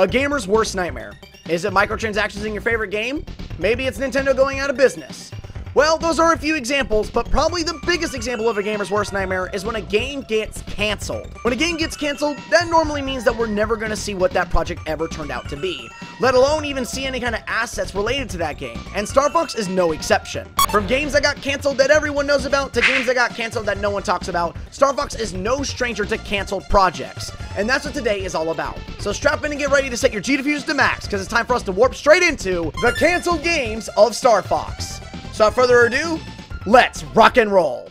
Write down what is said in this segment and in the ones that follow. A gamer's worst nightmare. Is it microtransactions in your favorite game? Maybe it's Nintendo going out of business. Well, those are a few examples, but probably the biggest example of a gamer's worst nightmare is when a game gets canceled. When a game gets canceled, that normally means that we're never going to see what that project ever turned out to be, let alone even see any kind of assets related to that game, and Star Fox is no exception. From games that got canceled that everyone knows about to games that got canceled that no one talks about, Star Fox is no stranger to canceled projects, and that's what today is all about. So strap in and get ready to set your G-Diffuse to max, because it's time for us to warp straight into the canceled games of Star Fox. So without further ado, let's rock and roll.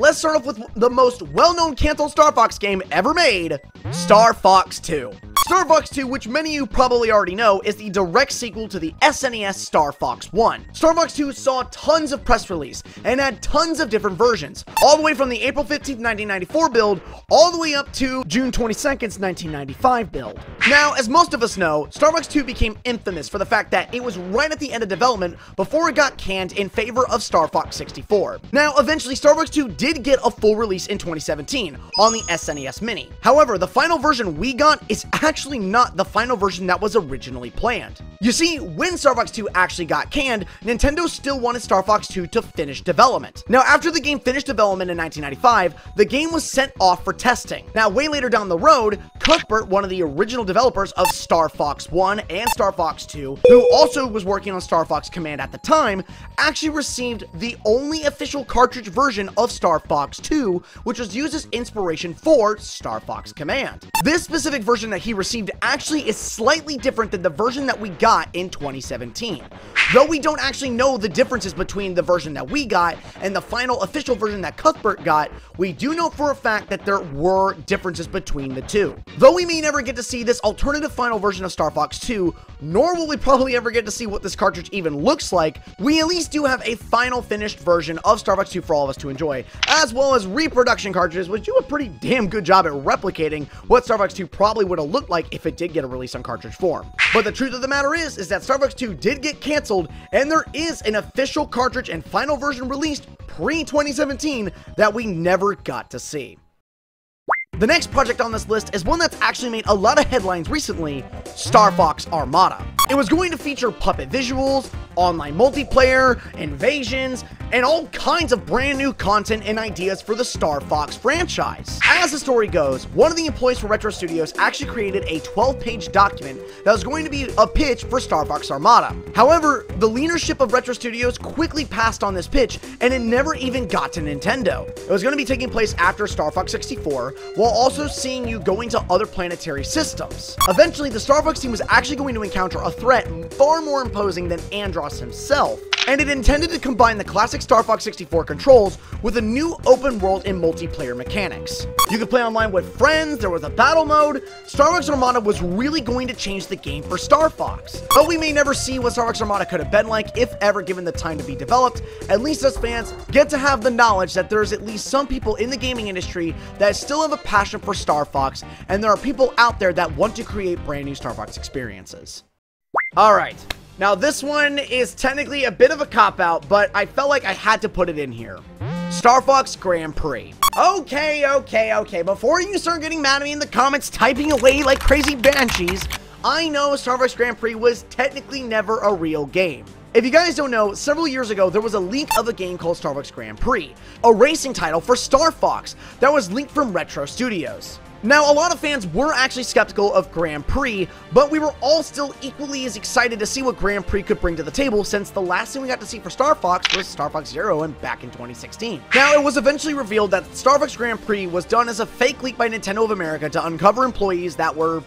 Let's start off with the most well-known canceled Star Fox game ever made, Star Fox 2. Star Fox 2, which many of you probably already know, is the direct sequel to the SNES Star Fox 1. Star Fox 2 saw tons of press release and had tons of different versions, all the way from the April 15th, 1994 build, all the way up to June 22nd, 1995 build. Now, as most of us know, Star Fox 2 became infamous for the fact that it was right at the end of development before it got canned in favor of Star Fox 64. Now, eventually, Star Fox 2 did get a full release in 2017 on the SNES Mini. However, the final version we got is actually not the final version that was originally planned. You see, when Star Fox 2 actually got canned, Nintendo still wanted Star Fox 2 to finish development. Now, after the game finished development in 1995, the game was sent off for testing. Now, way later down the road, Cuthbert, one of the original developers of Star Fox 1 and Star Fox 2, who also was working on Star Fox Command at the time, actually received the only official cartridge version of Star Fox 2, which was used as inspiration for Star Fox Command. This specific version that he received actually is slightly different than the version that we got in 2017. Though we don't actually know the differences between the version that we got and the final official version that Cuthbert got, we do know for a fact that there were differences between the two. Though we may never get to see this alternative final version of Star Fox 2, nor will we probably ever get to see what this cartridge even looks like, we at least do have a final finished version of Star Fox 2 for all of us to enjoy, as well as reproduction cartridges, which do a pretty damn good job at replicating what Star Fox 2 probably would have looked like if it did get a release on cartridge form. But the truth of the matter is that Star Fox 2 did get canceled, and there is an official cartridge and final version released pre-2017 that we never got to see. The next project on this list is one that's actually made a lot of headlines recently, Star Fox Armada. It was going to feature puppet visuals, online multiplayer, invasions, and all kinds of brand new content and ideas for the Star Fox franchise. As the story goes, one of the employees for Retro Studios actually created a 12-page document that was going to be a pitch for Star Fox Armada. However, the leadership of Retro Studios quickly passed on this pitch, and it never even got to Nintendo. It was going to be taking place after Star Fox 64, while also seeing you going to other planetary systems. Eventually, the Star Fox team was actually going to encounter a threat far more imposing than Andross himself, and it intended to combine the classic Star Fox 64 controls with a new open world and multiplayer mechanics. You could play online with friends, there was a battle mode. Star Fox Armada was really going to change the game for Star Fox. But we may never see what Star Fox Armada could have been like if ever given the time to be developed. At least us fans get to have the knowledge that there's at least some people in the gaming industry that still have a passion for Star Fox, and there are people out there that want to create brand new Star Fox experiences. Alright. Now, this one is technically a bit of a cop-out, but I felt like I had to put it in here. Star Fox Grand Prix. Okay. Before you start getting mad at me in the comments, typing away like crazy banshees, I know Star Fox Grand Prix was technically never a real game. If you guys don't know, several years ago, there was a leak of a game called Star Fox Grand Prix, a racing title for Star Fox that was leaked from Retro Studios. Now, a lot of fans were actually skeptical of Grand Prix, but we were all still equally as excited to see what Grand Prix could bring to the table, since the last thing we got to see for Star Fox was Star Fox Zero and back in 2016. Now, it was eventually revealed that Star Fox Grand Prix was done as a fake leak by Nintendo of America to uncover employees that were,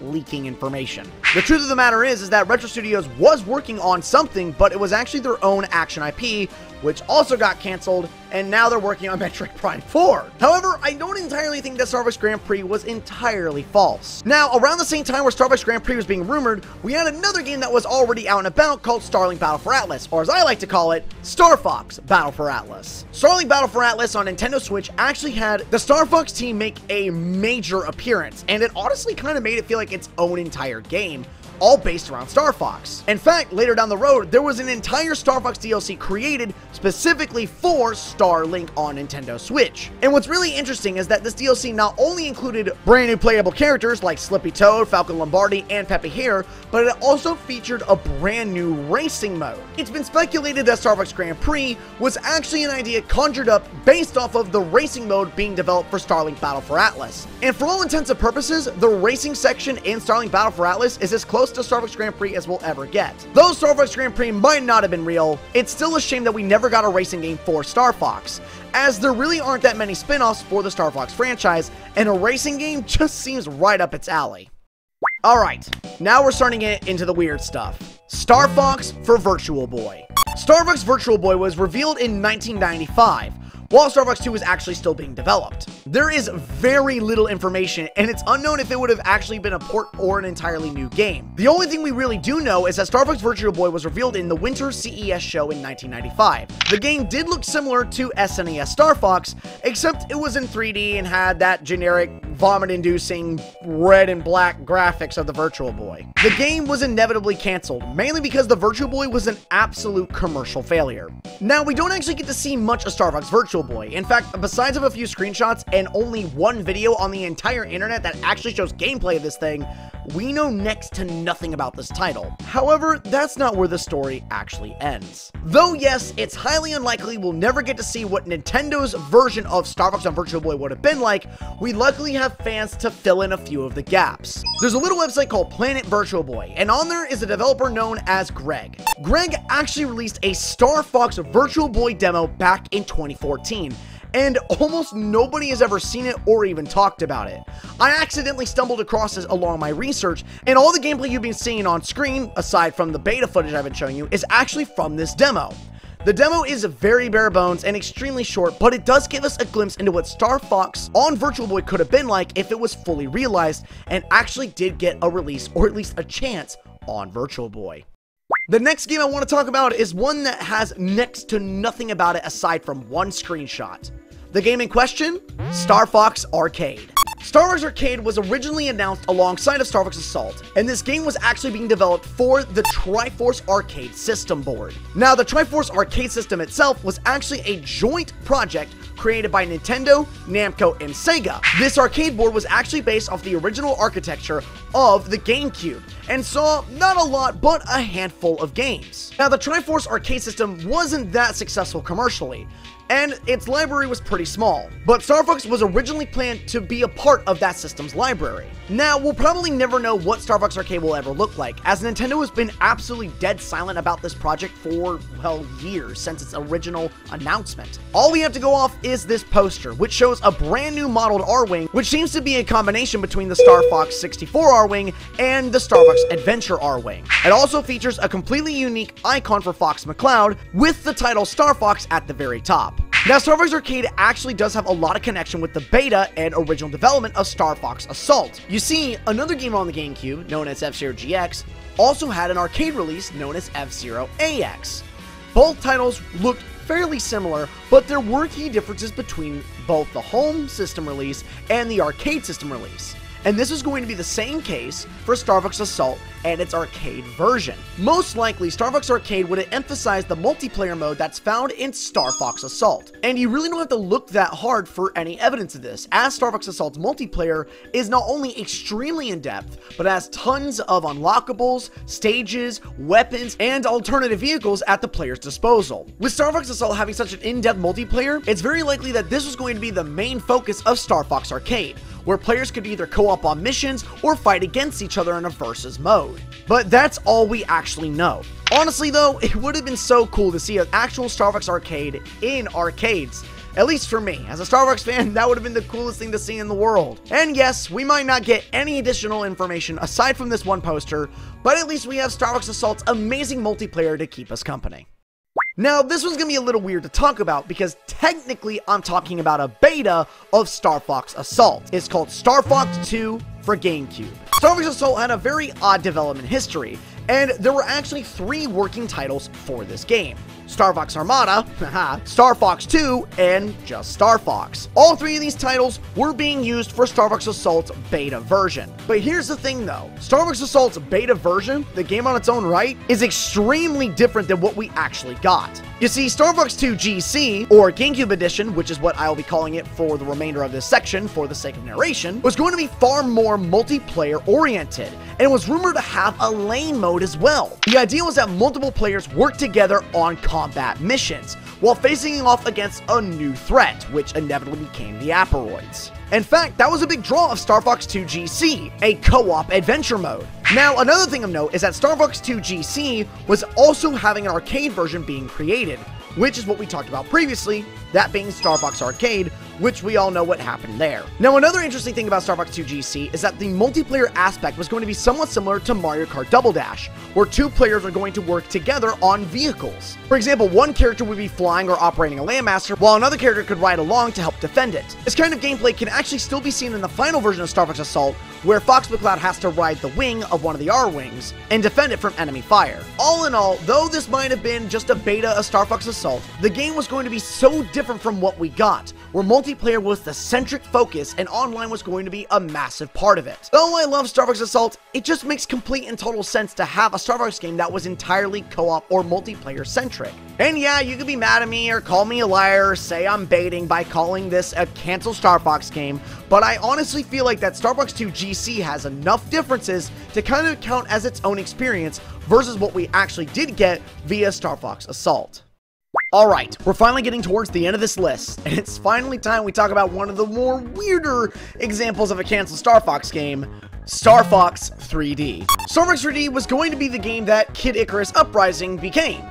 leaking information. The truth of the matter is that Retro Studios was working on something, but it was actually their own action IP, which also got canceled, and now they're working on Metroid Prime 4. However, I don't entirely think that Star Fox Grand Prix was entirely false. Now, around the same time where Star Fox Grand Prix was being rumored, we had another game that was already out and about called Starlink Battle for Atlas, or as I like to call it, Star Fox Battle for Atlas. Starlink Battle for Atlas on Nintendo Switch actually had the Star Fox team make a major appearance, and it honestly kind of made it feel like its own entire game, all based around Star Fox. In fact, later down the road, there was an entire Star Fox DLC created specifically for Starlink on Nintendo Switch. And what's really interesting is that this DLC not only included brand new playable characters like Slippy Toad, Falcon Lombardi, and Peppy Hare, but it also featured a brand new racing mode. It's been speculated that Star Fox Grand Prix was actually an idea conjured up based off of the racing mode being developed for Starlink Battle for Atlas. And for all intents and purposes, the racing section in Starlink Battle for Atlas is as close to Star Fox Grand Prix as we'll ever get. Though Star Fox Grand Prix might not have been real, it's still a shame that we never got a racing game for Star Fox, as there really aren't that many spin-offs for the Star Fox franchise, and a racing game just seems right up its alley. Alright, now we're starting to get into the weird stuff. Star Fox for Virtual Boy. Star Fox Virtual Boy was revealed in 1995, while Star Fox 2 was actually still being developed. There is very little information, and it's unknown if it would have actually been a port or an entirely new game. The only thing we really do know is that Star Fox Virtual Boy was revealed in the winter CES show in 1995. The game did look similar to SNES Star Fox, except it was in 3D and had that generic vomit-inducing red and black graphics of the Virtual Boy. The game was inevitably canceled, mainly because the Virtual Boy was an absolute commercial failure. Now, we don't actually get to see much of Star Fox Virtual Boy. In fact, besides of a few screenshots and only one video on the entire internet that actually shows gameplay of this thing, we know next to nothing about this title. However, that's not where the story actually ends. Though yes, it's highly unlikely we'll never get to see what Nintendo's version of Star Fox on Virtual Boy would have been like, we luckily have fans to fill in a few of the gaps. There's a little website called Planet Virtual Boy, and on there is a developer known as Greg. Greg actually released a Star Fox Virtual Boy demo back in 2014, and almost nobody has ever seen it or even talked about it. I accidentally stumbled across this along my research, and all the gameplay you've been seeing on screen, aside from the beta footage I've been showing you, is actually from this demo. The demo is very bare bones and extremely short, but it does give us a glimpse into what Star Fox on Virtual Boy could have been like if it was fully realized and actually did get a release, or at least a chance, on Virtual Boy. The next game I want to talk about is one that has next to nothing about it aside from one screenshot. The game in question? Star Fox Arcade. Star Fox Arcade was originally announced alongside of Star Fox Assault, and this game was actually being developed for the Triforce Arcade System Board. Now, the Triforce Arcade System itself was actually a joint project created by Nintendo, Namco, and Sega. This arcade board was actually based off the original architecture of the GameCube, and saw not a lot, but a handful of games. Now, the Triforce Arcade System wasn't that successful commercially, and its library was pretty small, but Star Fox was originally planned to be a part of that system's library. Now, we'll probably never know what Star Fox Arcade will ever look like, as Nintendo has been absolutely dead silent about this project for, well, years since its original announcement. All we have to go off is this poster, which shows a brand new modeled Arwing, which seems to be a combination between the Star Fox 64 Arwing and the Star Fox Adventure Arwing. It also features a completely unique icon for Fox McCloud, with the title Star Fox at the very top. Now, Star Fox Arcade actually does have a lot of connection with the beta and original development of Star Fox Assault. You see, another game on the GameCube, known as F-Zero GX, also had an arcade release known as F-Zero AX. Both titles looked fairly similar, but there were key differences between both the home system release and the arcade system release. And this is going to be the same case for Star Fox Assault and its arcade version. Most likely, Star Fox Arcade would have emphasized the multiplayer mode that's found in Star Fox Assault. And you really don't have to look that hard for any evidence of this, as Star Fox Assault's multiplayer is not only extremely in-depth, but has tons of unlockables, stages, weapons, and alternative vehicles at the player's disposal. With Star Fox Assault having such an in-depth multiplayer, it's very likely that this was going to be the main focus of Star Fox Arcade, where players could either co-op on missions or fight against each other in a versus mode. But that's all we actually know. Honestly though, it would have been so cool to see an actual Star Fox Arcade in arcades. At least for me, as a Star Fox fan, that would have been the coolest thing to see in the world. And yes, we might not get any additional information aside from this one poster, but at least we have Star Fox Assault's amazing multiplayer to keep us company. Now, this one's gonna be a little weird to talk about because technically I'm talking about a beta of Star Fox Assault. It's called Star Fox 2 for GameCube. Star Fox Assault had a very odd development history, and there were actually 3 working titles for this game: Star Fox Armada, Star Fox 2, and just Star Fox. All 3 of these titles were being used for Star Fox Assault's beta version. But here's the thing though, Star Fox Assault's beta version, the game on its own right, is extremely different than what we actually got. You see, Star Fox 2 GC, or GameCube Edition, which is what I'll be calling it for the remainder of this section for the sake of narration, was going to be far more multiplayer oriented, and was rumored to have a lane mode as well. The idea was that multiple players work together on combat missions, while facing off against a new threat, which inevitably became the Aperoids. In fact, that was a big draw of Star Fox 2 GC, a co-op adventure mode. Now, another thing of note is that Star Fox 2 GC was also having an arcade version being created, which is what we talked about previously, that being Star Fox Arcade, which we all know what happened there. Now, another interesting thing about Star Fox 2 GC is that the multiplayer aspect was going to be somewhat similar to Mario Kart Double Dash, where 2 players are going to work together on vehicles. For example, one character would be flying or operating a Landmaster, while another character could ride along to help defend it. This kind of gameplay can actually still be seen in the final version of Star Fox Assault, where Fox McCloud has to ride the wing of one of the Arwings and defend it from enemy fire. All in all, though this might have been just a beta of Star Fox Assault, the game was going to be so different from what we got, where multiplayer was the centric focus and online was going to be a massive part of it. Though I love Star Fox Assault, it just makes complete and total sense to have a Star Fox game that was entirely co-op or multiplayer centric. And yeah, you could be mad at me or call me a liar or say I'm baiting by calling this a canceled Star Fox game, but I honestly feel like that Star Fox 2 GC has enough differences to kind of count as its own experience versus what we actually did get via Star Fox Assault. Alright, we're finally getting towards the end of this list, and it's finally time we talk about one of the more weirder examples of a canceled Star Fox game, Star Fox 3D. Star Fox 3D was going to be the game that Kid Icarus Uprising became.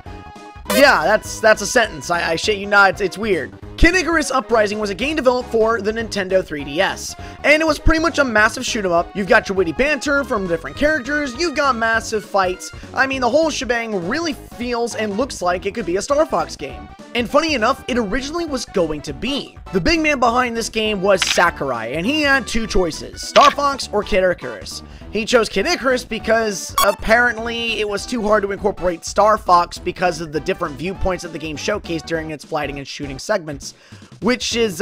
Yeah, that's a sentence, I shit you not, it's weird. Kid Icarus Uprising was a game developed for the Nintendo 3DS, and it was pretty much a massive shoot-em-up. You've got your witty banter from different characters, you've got massive fights. I mean, the whole shebang really feels and looks like it could be a Star Fox game. And funny enough, it originally was going to be. The big man behind this game was Sakurai, and he had 2 choices, Star Fox or Kid Icarus. He chose Kid Icarus because apparently it was too hard to incorporate Star Fox because of the different viewpoints that the game showcased during its fighting and shooting segments, which is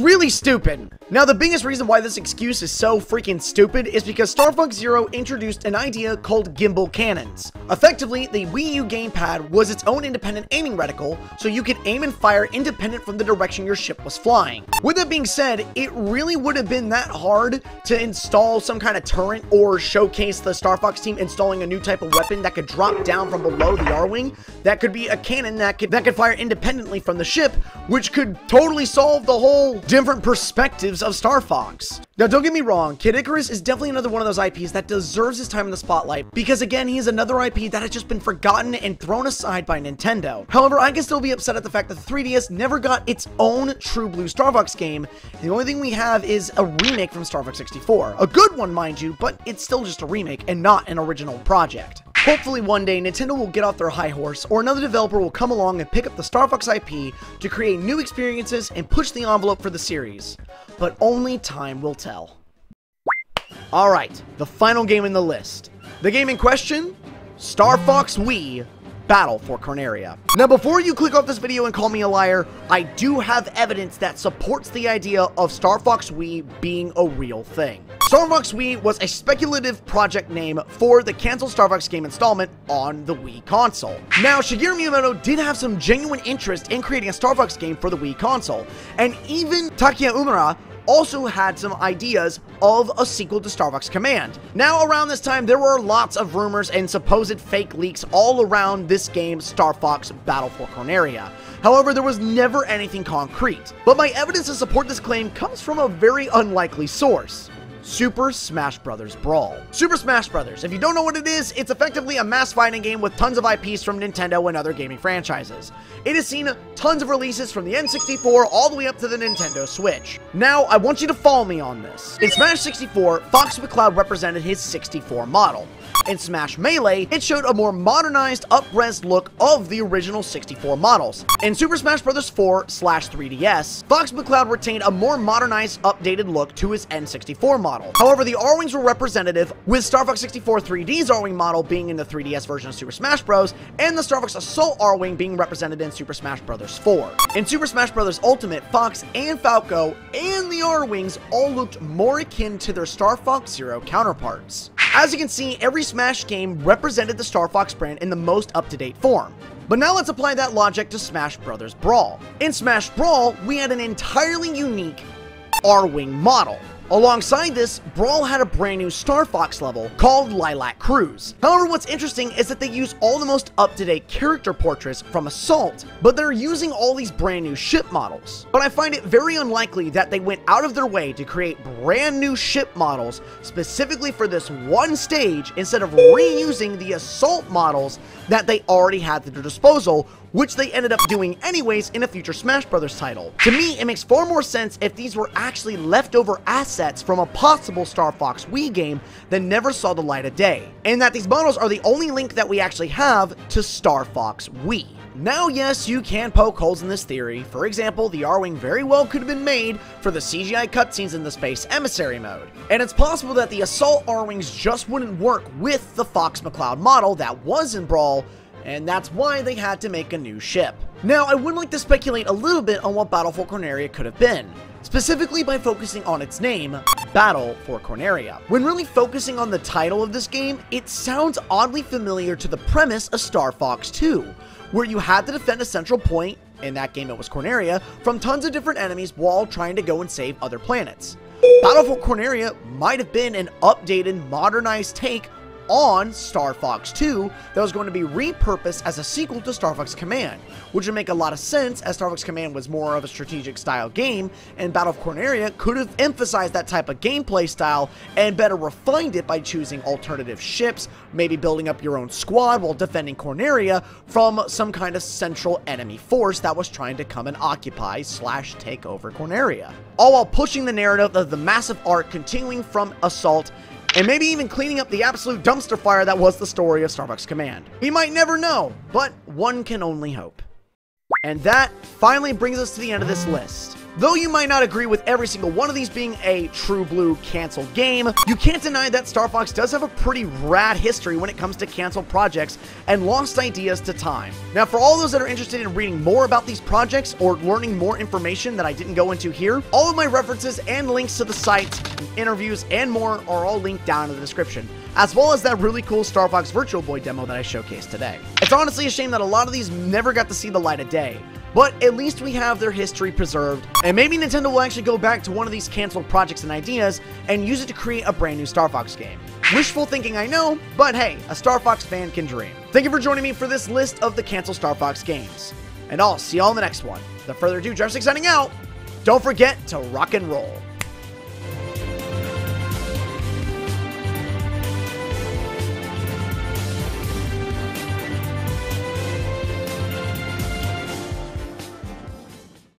really stupid. Now, the biggest reason why this excuse is so freaking stupid is because Star Fox Zero introduced an idea called gimbal cannons. Effectively, the Wii U gamepad was its own independent aiming reticle, so you could aim and fire independent from the direction your ship was flying. With that being said, it really would have been that hard to install some kind of turret or showcase the Star Fox team installing a new type of weapon that could drop down from below the Arwing. That could be a cannon that could fire independently from the ship, which could totally solve the whole different perspectives of Star Fox. Now, don't get me wrong, Kid Icarus is definitely another one of those IPs that deserves his time in the spotlight, because again, he is another IP that has just been forgotten and thrown aside by Nintendo. However, I can still be upset at the fact that the 3DS never got its own true blue Star Fox game. The only thing we have is a remake from Star Fox 64. A good one, mind you, but it's still just a remake and not an original project. Hopefully one day, Nintendo will get off their high horse, or another developer will come along and pick up the Star Fox IP to create new experiences and push the envelope for the series. But only time will tell. Alright, the final game in the list. The game in question? Star Fox Wii Battle for Corneria. Now, before you click off this video and call me a liar, I do have evidence that supports the idea of Star Fox Wii being a real thing. Star Fox Wii was a speculative project name for the canceled Star Fox game installment on the Wii console. Now, Shigeru Miyamoto did have some genuine interest in creating a Star Fox game for the Wii console, and even Takeya Umura also had some ideas of a sequel to Star Fox Command. Now, around this time, there were lots of rumors and supposed fake leaks all around this game, Star Fox Battle for Corneria. However, there was never anything concrete. But my evidence to support this claim comes from a very unlikely source. Super Smash Bros. Brawl. Super Smash Bros., if you don't know what it is, it's effectively a mass fighting game with tons of IPs from Nintendo and other gaming franchises. It has seen tons of releases from the N64 all the way up to the Nintendo Switch. Now, I want you to follow me on this. In Smash 64, Fox McCloud represented his 64 model. In Smash Melee, it showed a more modernized, up-res look of the original 64 models. In Super Smash Bros. 4/3DS, Fox McCloud retained a more modernized, updated look to his N64 model. model. However, the Arwings were representative, with Star Fox 64 3D's Arwing model being in the 3DS version of Super Smash Bros. And the Star Fox Assault Arwing being represented in Super Smash Bros. 4. In Super Smash Bros. Ultimate, Fox and Falco and the Arwings all looked more akin to their Star Fox Zero counterparts. As you can see, every Smash game represented the Star Fox brand in the most up-to-date form. But now let's apply that logic to Smash Bros. Brawl. In Smash Brawl, we had an entirely unique Arwing model. Alongside this, Brawl had a brand new Star Fox level called Lilac Cruise. However, what's interesting is that they use all the most up-to-date character portraits from Assault, but they're using all these brand new ship models. But I find it very unlikely that they went out of their way to create brand new ship models specifically for this one stage instead of reusing the Assault models that they already had at their disposal, which they ended up doing anyways in a future Smash Bros. Title. To me, it makes far more sense if these were actually leftover assets from a possible Star Fox Wii game that never saw the light of day, and that these models are the only link that we actually have to Star Fox Wii. Now, yes, you can poke holes in this theory. For example, the Arwing very well could have been made for the CGI cutscenes in the Space Emissary mode. And it's possible that the Assault Arwings just wouldn't work with the Fox McCloud model that was in Brawl, and that's why they had to make a new ship. Now, I would like to speculate a little bit on what Battle for Corneria could have been, specifically by focusing on its name, Battle for Corneria. When really focusing on the title of this game, it sounds oddly familiar to the premise of Star Fox 2, where you had to defend a central point, in that game it was Corneria, from tons of different enemies while trying to go and save other planets. Battle for Corneria might have been an updated, modernized take on Star Fox 2 that was going to be repurposed as a sequel to Star Fox Command, which would make a lot of sense as Star Fox Command was more of a strategic style game, and Battle of Corneria could have emphasized that type of gameplay style and better refined it by choosing alternative ships, maybe building up your own squad while defending Corneria from some kind of central enemy force that was trying to come and occupy / take over Corneria, all while pushing the narrative of the massive arc continuing from Assault and maybe even cleaning up the absolute dumpster fire that was the story of Star Fox Command. We might never know, but one can only hope. And that finally brings us to the end of this list. Though you might not agree with every single one of these being a true blue canceled game, you can't deny that Star Fox does have a pretty rad history when it comes to canceled projects and lost ideas to time. Now, for all those that are interested in reading more about these projects or learning more information that I didn't go into here, all of my references and links to the sites, interviews, and more are all linked down in the description, as well as that really cool Star Fox Virtual Boy demo that I showcased today. It's honestly a shame that a lot of these never got to see the light of day, but at least we have their history preserved, and maybe Nintendo will actually go back to one of these canceled projects and ideas and use it to create a brand new Star Fox game. Wishful thinking, I know, but hey, a Star Fox fan can dream. Thank you for joining me for this list of the canceled Star Fox games, and I'll see y'all in the next one. Without further ado, Jeff6 signing out. Don't forget to rock and roll.